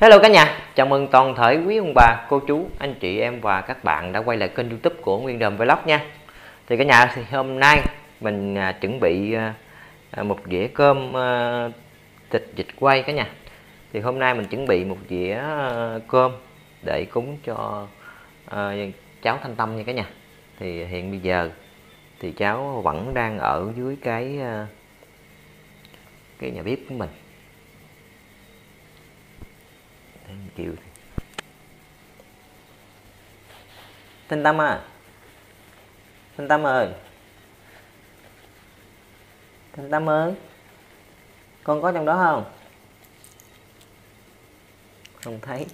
Hello cả nhà, chào mừng toàn thể quý ông bà, cô chú, anh chị em và các bạn đã quay lại kênh YouTube của Nguyên Ròm Vlog nha. Thì cả nhà, thì hôm nay mình chuẩn bị một dĩa cơm thịt vịt quay cả nhà. Thì hôm nay mình chuẩn bị một dĩa cơm để cúng cho cháu Thanh Tâm nha cả nhà. Thì hiện bây giờ thì cháu vẫn đang ở dưới cái nhà bếp của mình. Chiều Thanh Tâm à, Thanh Tâm ơi, Thanh Tâm ơi, con có trong đó không? Không thấy.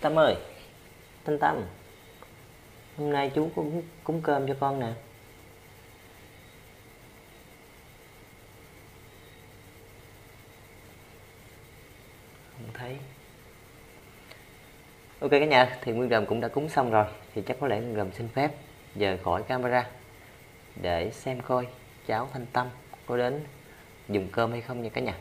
Tâm ơi, Thanh Tâm, hôm nay chú cúng cơm cho con nè. Không thấy. Ok cả nhà, thì Nguyên Ròm cũng đã cúng xong rồi. Thì chắc có lẽ Nguyên Ròm xin phép rời khỏi camera để xem coi cháu Thanh Tâm có đến dùng cơm hay không nha cả nhà.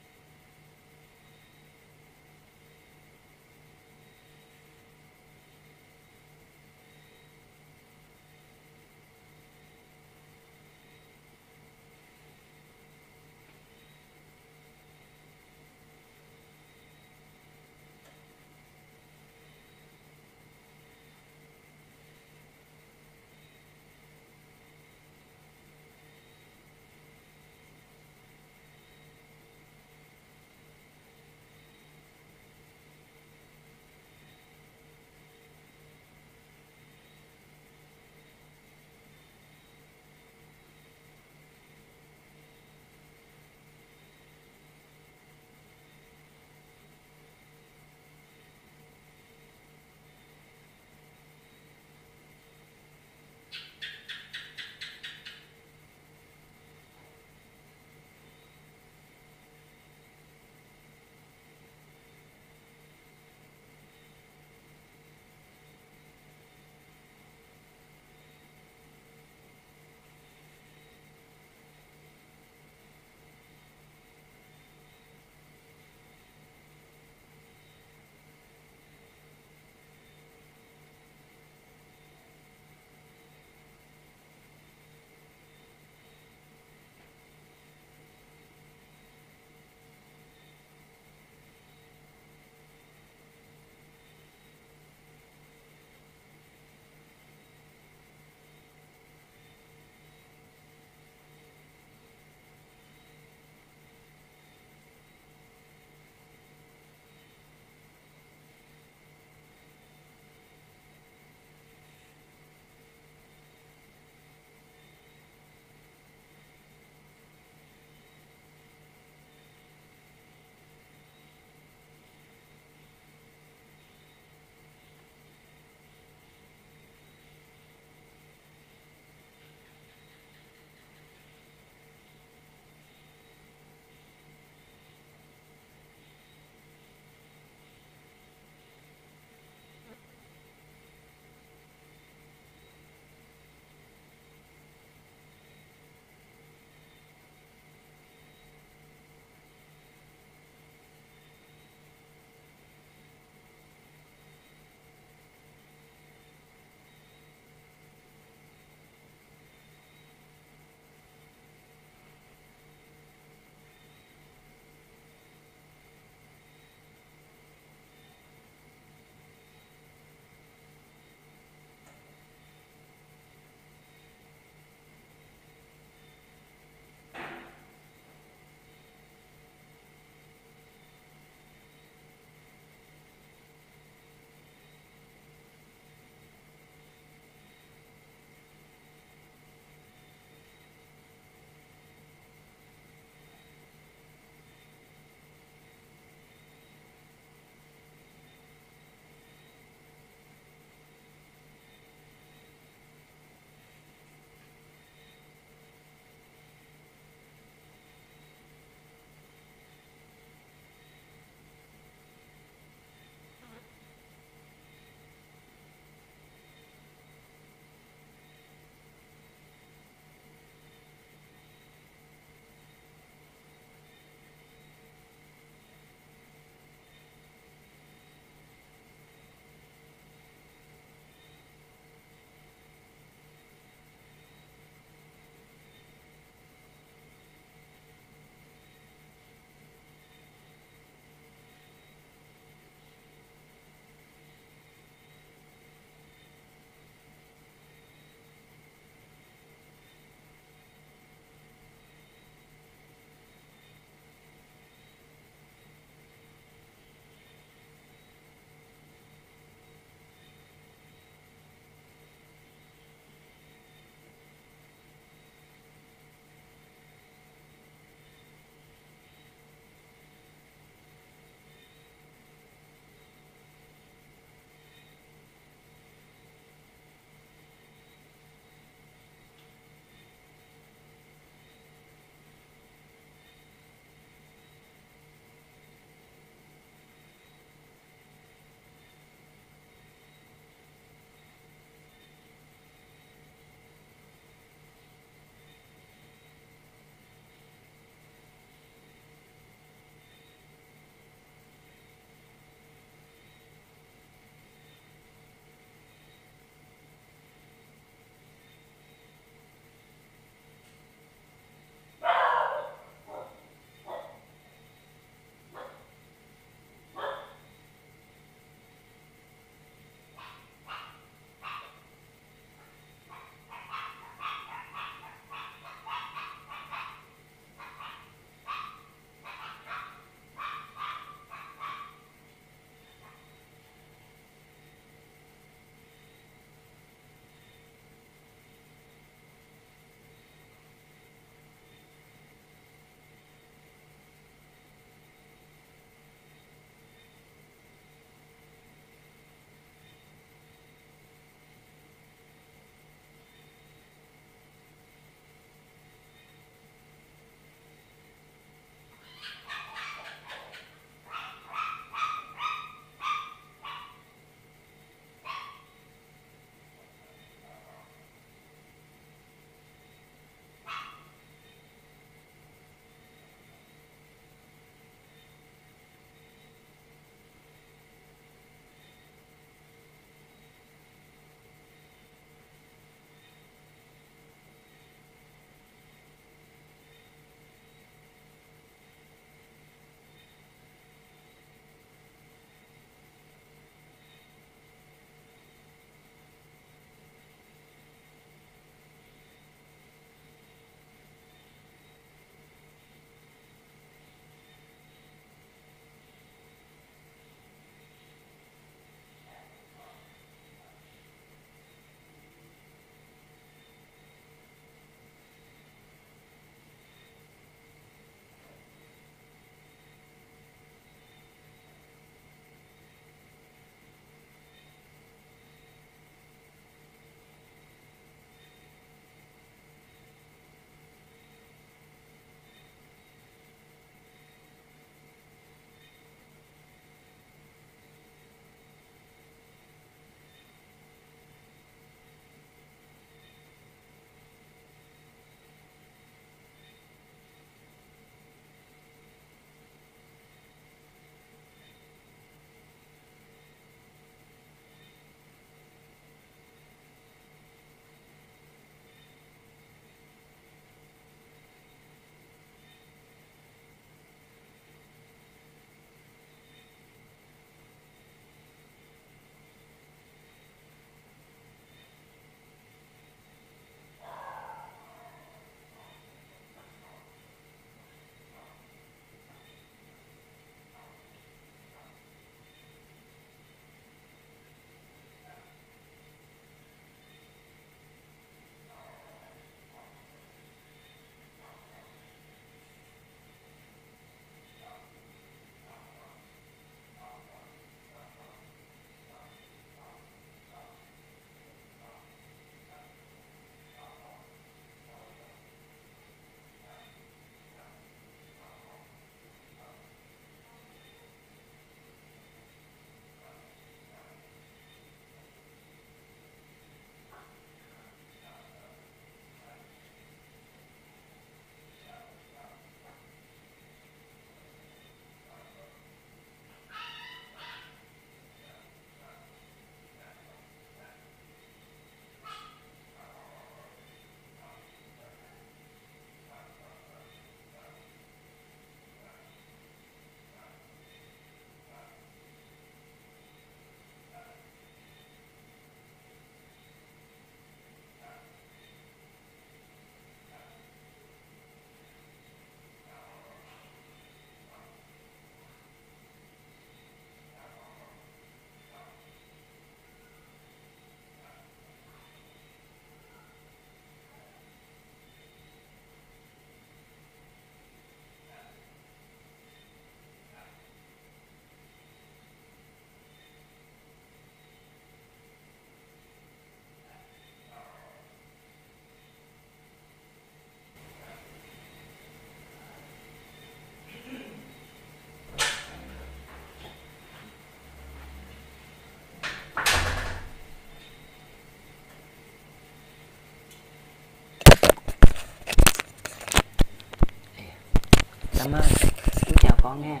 Lâm ơi, chú chào con nha.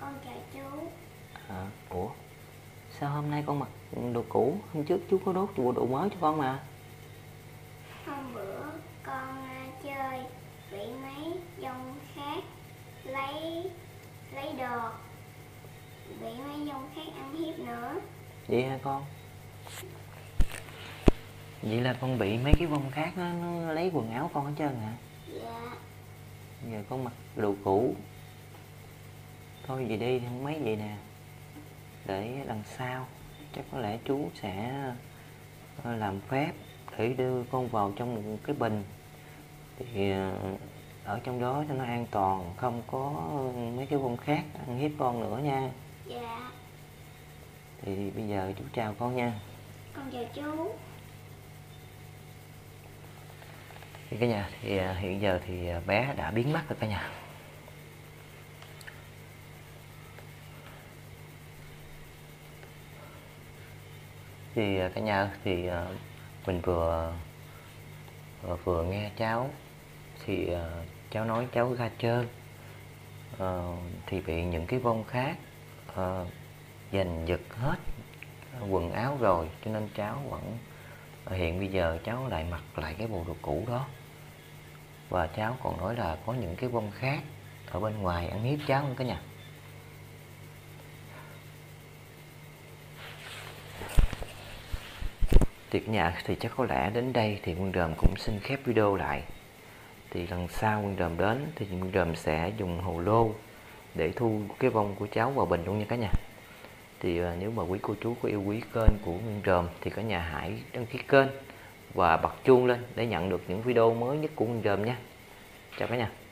Con chào chú. Ủa, sao hôm nay con mặc đồ cũ? Hôm trước chú có đốt bộ đồ mới cho con mà. Hôm bữa con chơi bị mấy dòng khác lấy đồ, bị mấy dòng khác ăn hiếp nữa. Vậy hả con? Vậy là con bị mấy cái vong khác nó lấy quần áo con hết trơn hả? Dạ. Giờ con mặc đồ cũ. Thôi vậy đi, không mấy vậy nè. Để lần sau chắc có lẽ chú sẽ làm phép để đưa con vào trong một cái bình, thì ở trong đó cho nó an toàn, không có mấy cái vong khác ăn hiếp con nữa nha. Dạ. Thì bây giờ chú chào con nha. Con chào chú. Thì cả nhà, thì hiện giờ thì bé đã biến mất rồi cả nhà. Thì cả nhà, thì mình vừa nghe cháu, thì cháu nói cháu ra chơi thì bị những cái vong khác giành giật hết quần áo rồi, cho nên cháu vẫn hiện bây giờ cháu lại mặc lại cái bộ đồ cũ đó. Và cháu còn nói là có những cái vong khác ở bên ngoài ăn hiếp cháu luôn cả nhà. Thì cả nhà, thì chắc có lẽ đến đây thì Nguyên Ròm cũng xin khép video lại. Thì lần sau Nguyên Ròm đến thì Nguyên Ròm sẽ dùng hồ lô để thu cái vong của cháu vào bình luôn nha cả nhà. Thì nếu mà quý cô chú có yêu quý kênh của Nguyên Ròm thì cả nhà hãy đăng ký kênh và bật chuông lên để nhận được những video mới nhất của Nguyên Ròm nha. Chào cả nhà.